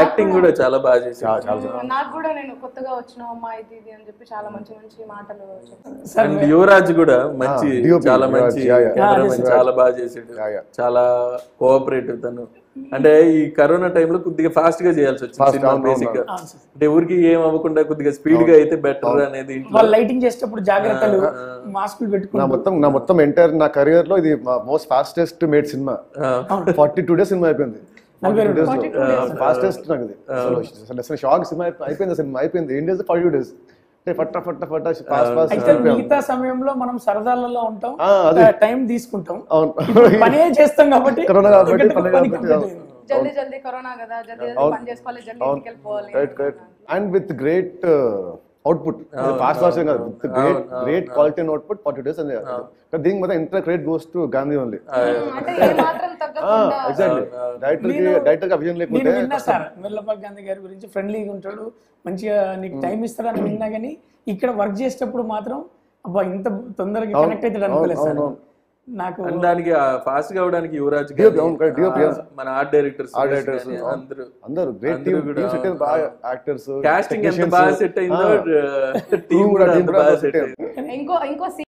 Acting కూడా చాలా బాగా చేశారు. నాకు కూడా నేను కొత్తగా వచ్చిన అమ్మాయి ఇది అని చెప్పి చాలా మంచి మంచి మాటలు చెప్పారు. అండ్ యువరాజ్ కూడా మంచి చాలా మంచి చాలా బాగా చేసాడు, చాలా కోఆపరేటివ్ తను. అంటే ఈ కరోనా టైంలో కొద్దిగా ఫాస్ట్ గా చేయాల్సి వచ్చింది బేసిక్ గా, అంటే ఊరికి ఏం అవ్వకుండా కొద్దిగా స్పీడ్ గా అయితే బెటర్ అనేది. లైటింగ్ చేసేటప్పుడు జాగ్రత్తలు మాస్కులు పెట్టుకున్నాను. నా మొత్తం ఎంటైర్ నా కెరీర్ లో ఇది మోస్ట్ ఫాస్టెస్ట్ మేడ్ సినిమా. 42 days సినిమా అయిపోయింది. ఫాస్టెస్ట్ నాకు ఇది షాక్. సినిమా అయిపోయింది, సినిమా అయిపోయింది. 42 days మిగతా సమయంలో మనం సరదాలలో ఉంటాం, టైం తీసుకుంటాం, పనే చేస్తాం కాబట్టి and with great output. Fast fast కాదు, great great quality and output. 42 days అని దీనికి మొత్తం ఇంత credit goes to Gandhi only. Exactly director గా విజయం లేకుంటే సార్ మెర్లపాక గాంధీ గారి గురించి ఫ్రెండ్లీగా ఉంటాడు, మంచిగా నీకు టైం ఇస్తాడని విన్నా. కానీ ఇక్కడ వర్క్ చేసేటప్పుడు మాత్రం అబ్బా ఇంత తొందరగా కనెక్ట్ అవుతాడు అనుకోలేదు సార్. నాకు దానికి ఫాస్ట్ గా అవడానికి యువరాజ్ మన ఆర్ట్ డైరెక్టర్స్ అందరూ గ్రేట్ టీమ్ సెట్ అయ్యింది. బాగా యాక్టర్స్ కాస్టింగ్ ఎంత బాగా సెట్ అయ్యిందో, టీం కూడా ఎంత బాగా సెట్ అయ్యింది. ఇంకో